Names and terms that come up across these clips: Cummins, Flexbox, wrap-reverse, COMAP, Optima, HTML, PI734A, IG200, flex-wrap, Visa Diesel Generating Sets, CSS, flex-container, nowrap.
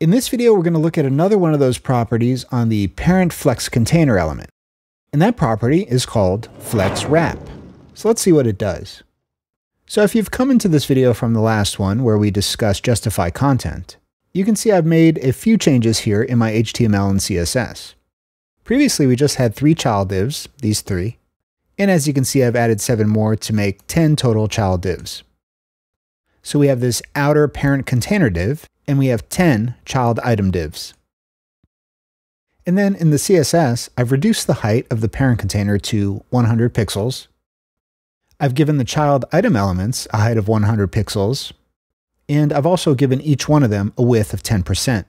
In this video, we're going to look at another one of those properties on the parent flex container element. And that property is called flex-wrap. So let's see what it does. So if you've come into this video from the last one where we discussed justify content, you can see I've made a few changes here in my HTML and CSS. Previously, we just had 3 child divs, these 3. And as you can see, I've added 7 more to make 10 total child divs. So we have this outer parent container div, and we have 10 child item divs. And then in the CSS, I've reduced the height of the parent container to 100 pixels. I've given the child item elements a height of 100 pixels. And I've also given each one of them a width of 10%.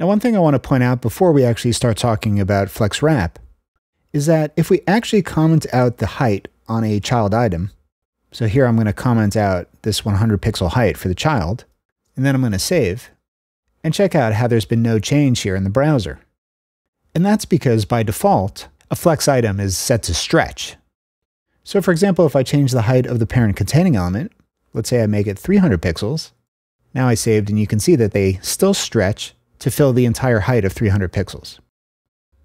Now, one thing I want to point out before we actually start talking about flex-wrap is that if we actually comment out the height on a child item, so here I'm going to comment out this 100 pixel height for the child, and then I'm going to save, and check out how there's been no change here in the browser. And that's because by default, a flex item is set to stretch. So for example, if I change the height of the parent containing element, let's say I make it 300 pixels. Now I saved, and you can see that they still stretch to fill the entire height of 300 pixels.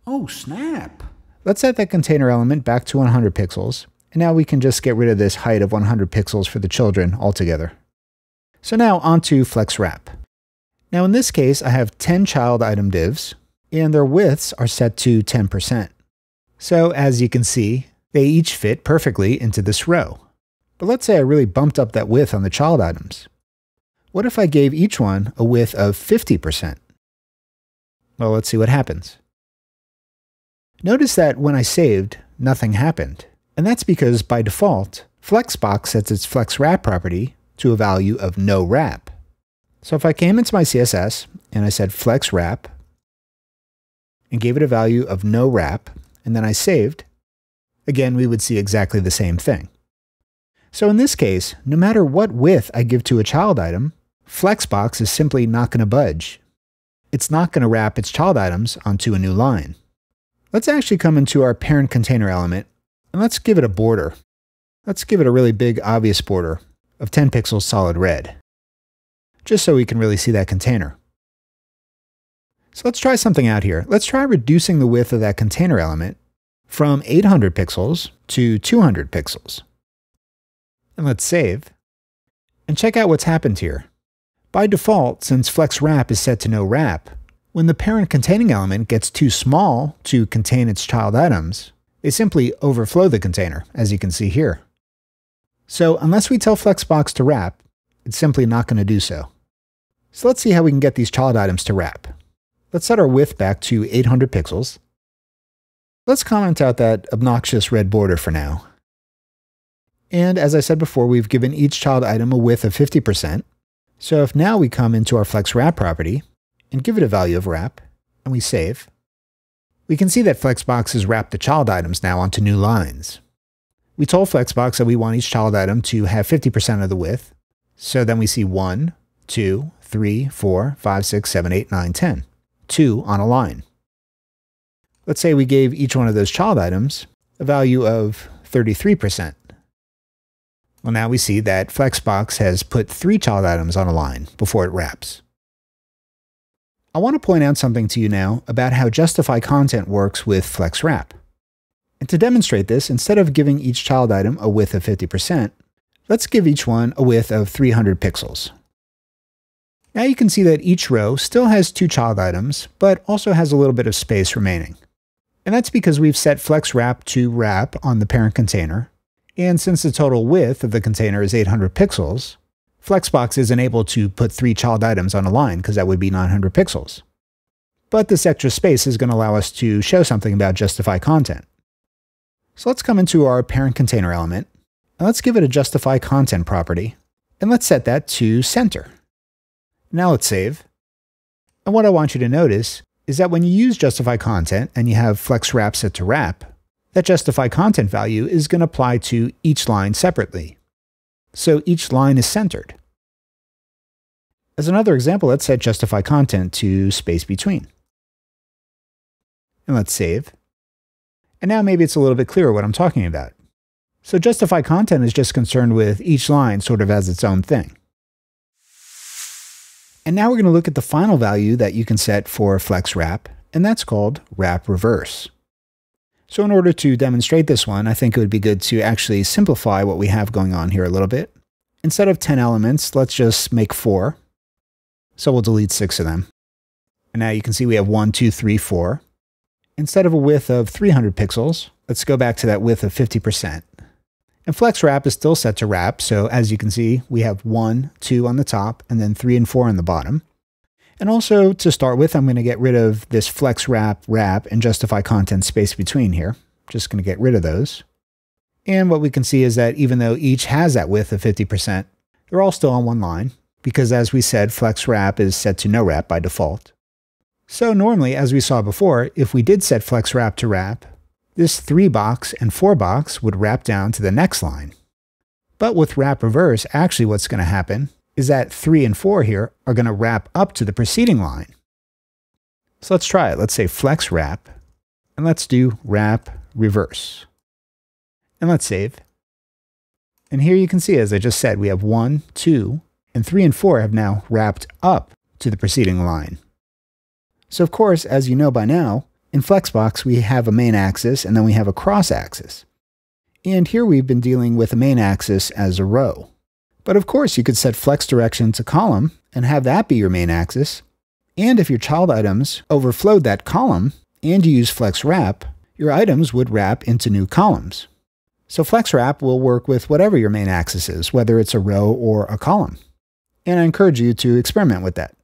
Oh, snap. Let's set that container element back to 100 pixels. And now we can just get rid of this height of 100 pixels for the children altogether. So now onto flex-wrap. Now in this case, I have 10 child item divs, and their widths are set to 10%. So as you can see, they each fit perfectly into this row. But let's say I really bumped up that width on the child items. What if I gave each one a width of 50%? Well, let's see what happens. Notice that when I saved, nothing happened. And that's because by default, Flexbox sets its flex-wrap property to a value of no wrap. So if I came into my CSS and I said flex-wrap and gave it a value of no wrap, and then I saved, again, we would see exactly the same thing. So in this case, no matter what width I give to a child item, Flexbox is simply not going to budge. It's not going to wrap its child items onto a new line. Let's actually come into our parent container element, and let's give it a border. Let's give it a really big, obvious border of 10 pixels solid red, just so we can really see that container. So let's try something out here. Let's try reducing the width of that container element from 800 pixels to 200 pixels. And let's save, and check out what's happened here. By default, since flex-wrap is set to no wrap, when the parent containing element gets too small to contain its child items, they simply overflow the container, as you can see here. So unless we tell Flexbox to wrap, it's simply not going to do so. So let's see how we can get these child items to wrap. Let's set our width back to 800 pixels. Let's comment out that obnoxious red border for now. And as I said before, we've given each child item a width of 50%. So if now we come into our flex-wrap property and give it a value of wrap, and we save, we can see that Flexbox has wrapped the child items now onto new lines. We told Flexbox that we want each child item to have 50% of the width. So then we see 1, 2, 3, 4, 5, 6, 7, 8, 9, 10. 2 on a line. Let's say we gave each one of those child items a value of 33%. Well, now we see that Flexbox has put 3 child items on a line before it wraps. I want to point out something to you now about how justify content works with flex-wrap. And to demonstrate this, instead of giving each child item a width of 50%, let's give each one a width of 300 pixels. Now you can see that each row still has 2 child items, but also has a little bit of space remaining. And that's because we've set flex-wrap to wrap on the parent container. And since the total width of the container is 800 pixels, Flexbox isn't able to put 3 child items on a line because that would be 900 pixels. But this extra space is going to allow us to show something about justify content. So let's come into our parent container element, and let's give it a justify content property, and let's set that to center. Now let's save. And what I want you to notice is that when you use justify content and you have flex-wrap set to wrap, that justify content value is going to apply to each line separately. So each line is centered. As another example, let's set justify content to space between. And let's save. And now maybe it's a little bit clearer what I'm talking about. So justify content is just concerned with each line sort of as its own thing. And now we're going to look at the final value that you can set for flex wrap, and that's called wrap reverse. So in order to demonstrate this one, I think it would be good to actually simplify what we have going on here a little bit. Instead of 10 elements, let's just make 4. So we'll delete 6 of them. And now you can see we have 1, 2, 3, 4. Instead of a width of 300 pixels, let's go back to that width of 50%. And flex wrap is still set to wrap. So as you can see, we have 1, 2 on the top, and then 3 and 4 on the bottom. And also to start with, I'm going to get rid of this flex wrap wrap and justify content space between here. Just going to get rid of those. And what we can see is that even though each has that width of 50%, they're all still on one line because, as we said, flex wrap is set to no wrap by default. So normally, as we saw before, if we did set flex wrap to wrap, this 3 box and 4 box would wrap down to the next line. But with wrap reverse, actually what's going to happen is that 3 and 4 here are going to wrap up to the preceding line. So let's try it. Let's say flex wrap, and let's do wrap reverse. And let's save. And here you can see, as I just said, we have 1, 2, and 3 and 4 have now wrapped up to the preceding line. So of course, as you know by now, in Flexbox we have a main axis and then we have a cross axis. And here we've been dealing with a main axis as a row. But of course, you could set flex direction to column and have that be your main axis. And if your child items overflowed that column and you use flex wrap, your items would wrap into new columns. So flex wrap will work with whatever your main axis is, whether it's a row or a column. And I encourage you to experiment with that.